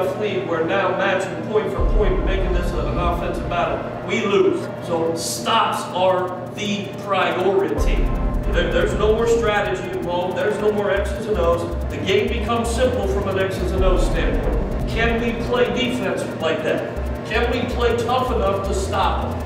enough lead. We're now matching point for point, making this an offensive battle. We lose. So stops are the priority. There's no more strategy involved. There's no more X's and O's. The game becomes simple from an X's and O's standpoint. Can we play defense like that? Can we play tough enough to stop them?